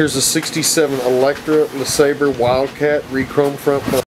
Here's a 67 Electra LeSabre Wildcat re-chrome front bumper.